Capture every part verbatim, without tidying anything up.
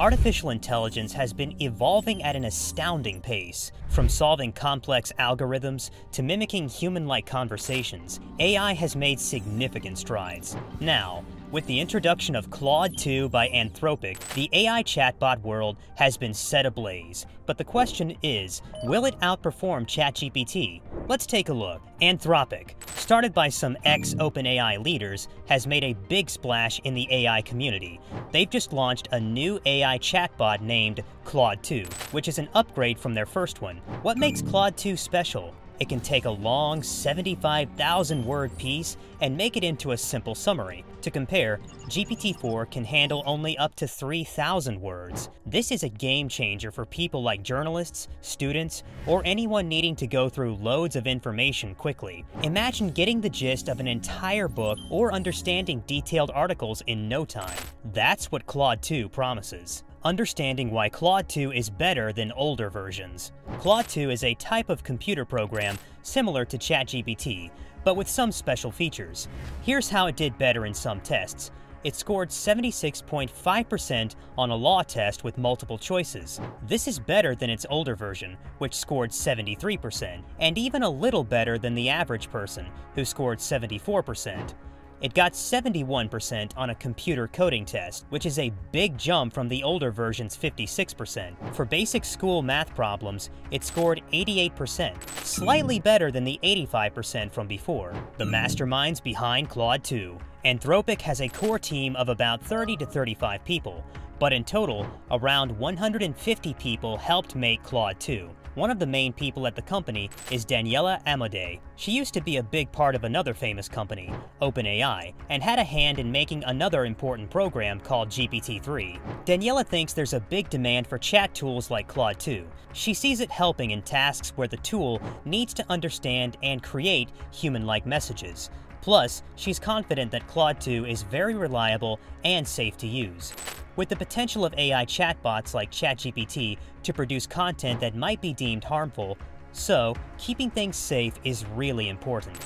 Artificial intelligence has been evolving at an astounding pace. From solving complex algorithms to mimicking human-like conversations, A I has made significant strides. Now, with the introduction of Claude two by Anthropic, the A I chatbot world has been set ablaze. But the question is, will it outperform ChatGPT? Let's take a look. Anthropic, started by some ex-OpenAI leaders, has made a big splash in the A I community. They've just launched a new A I chatbot named Claude two, which is an upgrade from their first one. What makes Claude two special? It can take a long seventy-five thousand word piece and make it into a simple summary. To compare, G P T four can handle only up to three thousand words. This is a game changer for people like journalists, students, or anyone needing to go through loads of information quickly. Imagine getting the gist of an entire book or understanding detailed articles in no time. That's what Claude two promises. Understanding why Claude two is better than older versions. Claude two is a type of computer program similar to ChatGPT, but with some special features. Here's how it did better in some tests. It scored seventy-six point five percent on a law test with multiple choices. This is better than its older version, which scored seventy-three percent, and even a little better than the average person, who scored seventy-four percent. It got seventy-one percent on a computer coding test, which is a big jump from the older version's fifty-six percent. For basic school math problems, it scored eighty-eight percent, slightly better than the eighty-five percent from before. The masterminds behind Claude two. Anthropic has a core team of about thirty to thirty-five people, but in total, around one hundred fifty people helped make Claude two. One of the main people at the company is Daniela Amadei. She used to be a big part of another famous company, OpenAI, and had a hand in making another important program called G P T three. Daniela thinks there's a big demand for chat tools like Claude two. She sees it helping in tasks where the tool needs to understand and create human-like messages. Plus, she's confident that Claude two is very reliable and safe to use. With the potential of A I chatbots like ChatGPT to produce content that might be deemed harmful, so keeping things safe is really important.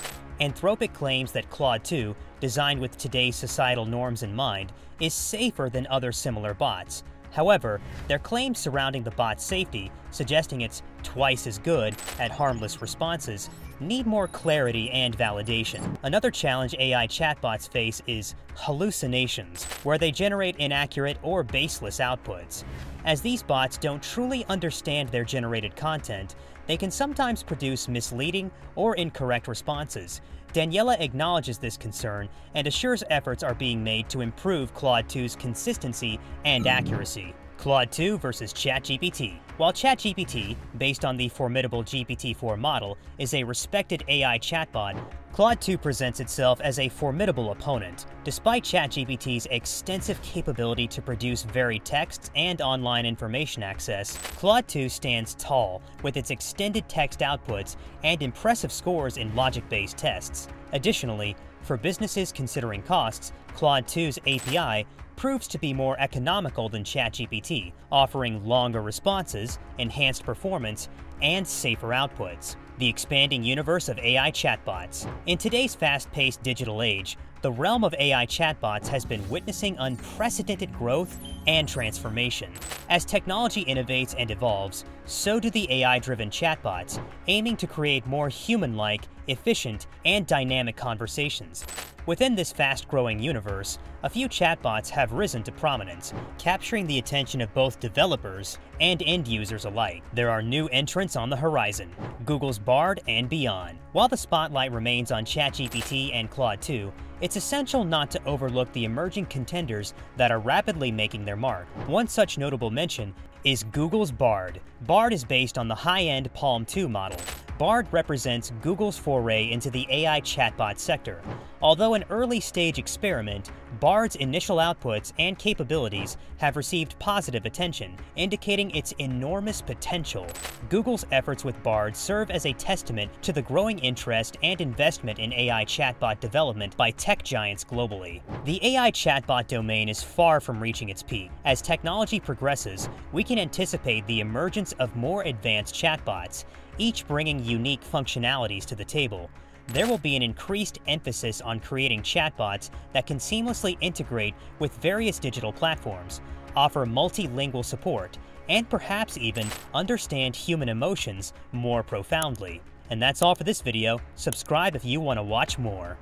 Anthropic claims that Claude two, designed with today's societal norms in mind, is safer than other similar bots. However, their claims surrounding the bot's safety, suggesting it's twice as good at harmless responses, need more clarity and validation. Another challenge A I chatbots face is hallucinations, where they generate inaccurate or baseless outputs. As these bots don't truly understand their generated content, they can sometimes produce misleading or incorrect responses. Daniela acknowledges this concern and assures efforts are being made to improve Claude two's consistency and accuracy. Claude two versus ChatGPT. While ChatGPT, based on the formidable G P T four model, is a respected A I chatbot, Claude two presents itself as a formidable opponent. Despite ChatGPT's extensive capability to produce varied texts and online information access, Claude two stands tall with its extended text outputs and impressive scores in logic-based tests. Additionally, for businesses considering costs, Claude two's A P I proves to be more economical than ChatGPT, offering longer responses, enhanced performance, and safer outputs. The expanding universe of A I chatbots. In today's fast-paced digital age, the realm of A I chatbots has been witnessing unprecedented growth and transformation. As technology innovates and evolves, so do the A I-driven chatbots, aiming to create more human-like, efficient, and dynamic conversations. Within this fast-growing universe, a few chatbots have risen to prominence, capturing the attention of both developers and end users alike. There are new entrants on the horizon, Google's Bard and beyond. While the spotlight remains on ChatGPT and Claude two, it's essential not to overlook the emerging contenders that are rapidly making their mark. One such notable mention is Google's Bard. Bard is based on the high-end Palm two model. Bard represents Google's foray into the A I chatbot sector. Although an early-stage experiment, Bard's initial outputs and capabilities have received positive attention, indicating its enormous potential. Google's efforts with Bard serve as a testament to the growing interest and investment in A I chatbot development by tech giants globally. The A I chatbot domain is far from reaching its peak. As technology progresses, we can anticipate the emergence of more advanced chatbots, each bringing unique functionalities to the table. There will be an increased emphasis on creating chatbots that can seamlessly integrate with various digital platforms, offer multilingual support, and perhaps even understand human emotions more profoundly. And that's all for this video. Subscribe if you want to watch more.